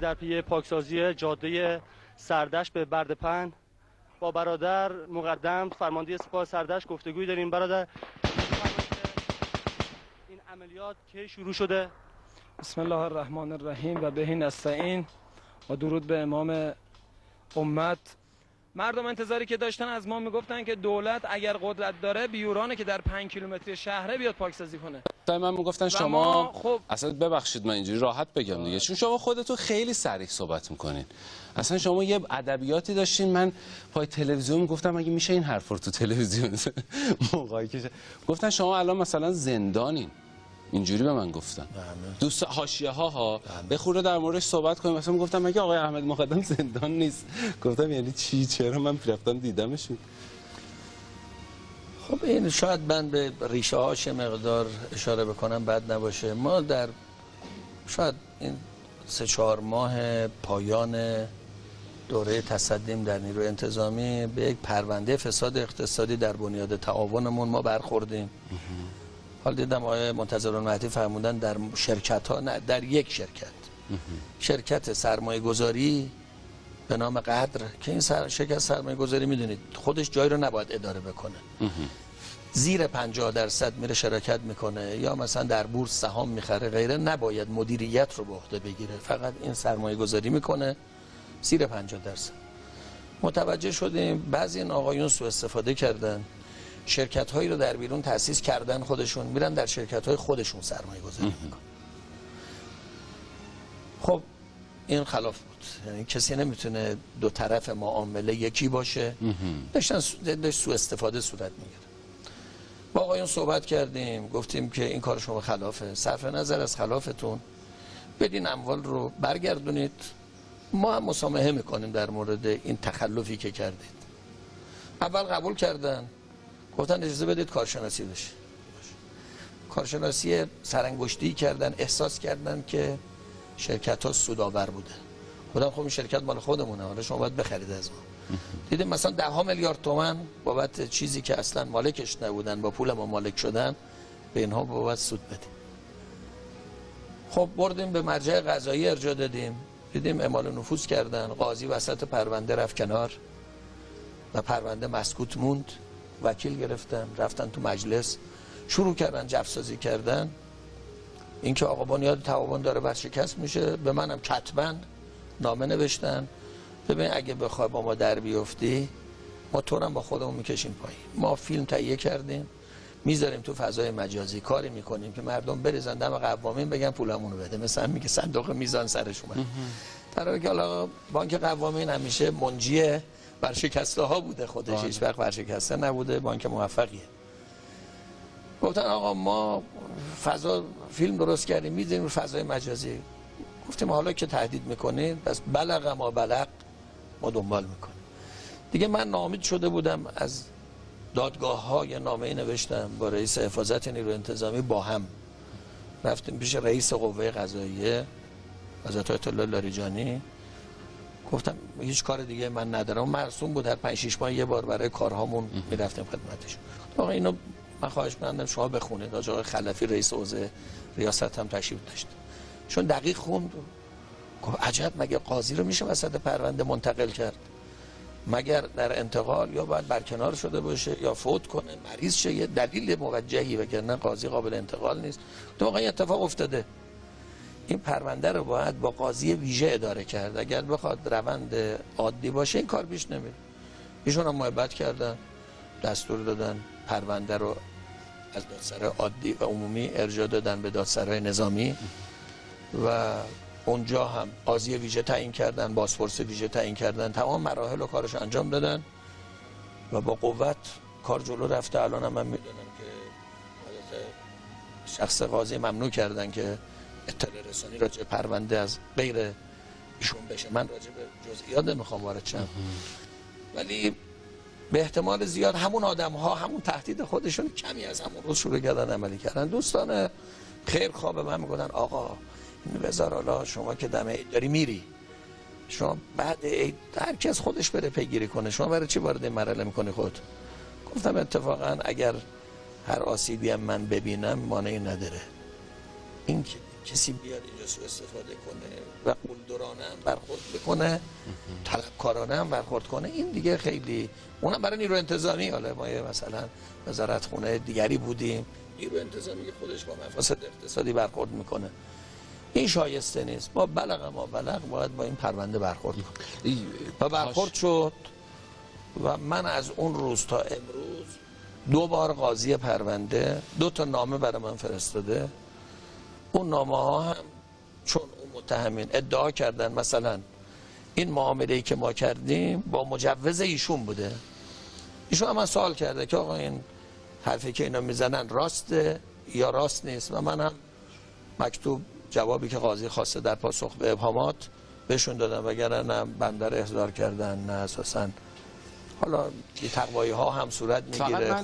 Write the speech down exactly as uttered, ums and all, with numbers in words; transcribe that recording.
در پی پاکسازی جاده سردشت به بردپن با برادر مقدم فرمانده سپاه سردشت گفتگوی داریم. برادر این عملیات کی شروع شده؟ بسم الله الرحمن الرحیم و به نستعین و درود به امام امت. مردم انتظاری که داشتن از ما میگفتن که دولت اگر قدرت داره بیورانه که در پنج کیلومتری شهره بیاد پاکسازی کنه. من میگفتن شما خب... اصلا ببخشید من اینجوری راحت بگم دیگه، چون شما خودتون خیلی صریح صحبت میکنین. اصلا شما یه ادبیاتی داشتین، من پای تلویزیون گفتم اگه میشه این حرف رو تو تلویزیون موقعی که گفتن شما الان مثلا زندانین، اینجوری به من گفتن. دوست حاشیه ها ها بخوره در موردش صحبت کنیم. مثلا گفتم مگه آقای احمد مقدم زندان نیست؟ گفتم یعنی چی؟ چرا من رفتم دیدمشون. خب این شاید من به ریشه هاش مقدار اشاره بکنم بد نباشه. ما در شاید این سه چهار ماه پایان دوره تصدیم در نیروی انتظامی به یک پرونده فساد اقتصادی در بنیاد تعاونمون ما برخوردیم. حال دیدم آقای منتظران مهدی فرمودن در شرکت ها، نه در یک شرکت، شرکت سرمایه گذاری به نام قدر که این سر شرکت سرمایه گذاری میدونید خودش جایی رو نباید اداره بکنه، زیر پنجاه درصد میره شرکت میکنه یا مثلا در بورس سهام میخره غیره، نباید مدیریت رو به عهده بگیره، فقط این سرمایه گذاری میکنه زیر پنجاه درصد. متوجه شدیم بعضی این آقایون سوء استفاده کردن، شرکت هایی رو در بیرون تأسیس کردن، خودشون میرن در شرکت های خودشون سرمایه گذاری میکنن. خب این خلاف بود، یعنی کسی نمیتونه دو طرف معامله یکی باشه. داشتن سوء استفاده صورت میگیره. با آقایون صحبت کردیم، گفتیم که این کار شما خلافه، صرف نظر از خلافتون بدین اموال رو برگردونید، ما هم مسامحه میکنیم در مورد این تخلفی که کردید. اول قبول کردن، گفتن اجازه بدید کارشناسی بشه. کارشناسی سرانگشتی کردن، احساس کردن که شرکت ها سودآور بوده. خودم خب این شرکت مال خودمونه، حالا شما باید بخرید از ما. دیدیم مثلا ده ها میلیارد تومن بابت چیزی که اصلا مالکش نبودن با پول ما مالک شدن به اینها بابت سود بدیم. خب بردیم به مرجع قضایی ارجاع دادیم، دیدیم اعمال نفوذ کردن، قاضی وسط پرونده رفت کنار و پرونده مسکوت موند. وکیل گرفتن، رفتن تو مجلس، شروع کردن جفسازی کردن، اینکه آقا بنیاد تعاون داره ورشکست میشه. به منم کتباً نامه نوشتن، ببین اگه بخوای با ما در بیفتی ما تو هم با خودمون میکشیم پایین. ما فیلم تهیه کردیم میذاریم تو فضای مجازی، کاری میکنیم که مردم بریزن دم قوامین بگن پولمون رو بده، مثلا میگه صندوق میزان سرش اومد. در حالی که حالا بانک قوامین همیشه منجیه ورشکسته ها بوده، خودش هیچ وقت ورشکسته نبوده، بانک موفقیه. گفتن آقا ما فضا فیلم درست کردیم میذاریم رو فضای مجازی. گفتیم حالا که تهدید میکنید بس بلغ ما بلغ، ما دنبال میکنیم دیگه. من ناامید شده بودم از دادگاه ها، یه نامه نوشتم با رئیس حفاظت نیروی انتظامی، با هم رفتیم پیش رئیس قوه قضاییه حضرت آیت‌الله لاریجانی. گفتم هیچ کار دیگه من ندارم، مرسوم بود هر پنج شش ماه یه بار برای کارهامون میرفتیم خدمتش. آقا اینو من خواهش می‌کنم شما بخونید. آقای خلفی رئیس حوزه ریاست هم تشریف داشت، چون دقیق خوند. گفت عجب، مگه قاضی رو میشه وسط پرونده منتقل کرد؟ مگر در انتقال یا باید برکنار شده باشه یا فوت کنه، مریض شه، یه دلیل موجهی، وگرنه قاضی قابل انتقال نیست. تو واقعا اتفاق افتاده، این پرونده رو باید با قاضی ویژه اداره کرد. اگر بخواد روند عادی باشه این کار پیش نمیره. ایشون هم محبت کردن، دستور دادن پرونده رو از دادسرای عادی و عمومی ارجاع دادن به دادسرای نظامی و اونجا هم قاضی ویژه تعیین کردن، بازپرس ویژه تعیین کردن، تمام مراحل و کارش انجام دادن و با قوت کار جلو رفته. الان هم من میدونم که شخص قاضی ممنوع کردن که اطلاع رسانی راجع پرونده از غیر ایشون بشه. من راجع به جزئیات نمیخوام وارد شم، ولی به احتمال زیاد همون آدم ها همون تهدید خودشون کمی از همون روز شروع کردن عملی کردن. دوستان خیرخواه به من میگفتن آقا بذار حالا شما که دم عید داری میری، شما بعد عید هر کس خودش بره پیگیری کنه، شما برای چی وارد این مرحله میکنی خود؟ گفتم اتفاقا اگر هر آسیبی هم من ببینم مانعی نداره، این که کسی بیاد اینجا سوء استفاده کنه و قلدرانه هم برخورد بکنه، طلبکارانه هم برخورد کنه، این دیگه خیلی، اونم برای نیرو انتظامی. حالا ما مثلا وزارت خونه دیگری بودیم، نیرو انتظامی که خودش با مفاسد اقتصادی برخورد میکنه، این شایسته نیست. با بلغ ما بلغ باید با این پرونده برخورد کنه و برخورد شد و من از اون روز تا امروز دو بار قاضی پرونده دو تا نامه برای من فرستاده. اون نامه ها هم چون اون متهمین ادعا کردن مثلا این معامله‌ای که ما کردیم با مجوز ایشون بوده، ایشون هم من سوال کرده که آقا این حرفی که اینا میزنن راسته یا راست نیست، و من هم مکتوب جوابی که قاضی خواسته در پاسخ به ابهامات بهشون دادم، وگرنه هم بنده احضار کردن نه اساساً. حالا تقوایی ها هم صورت میگیره.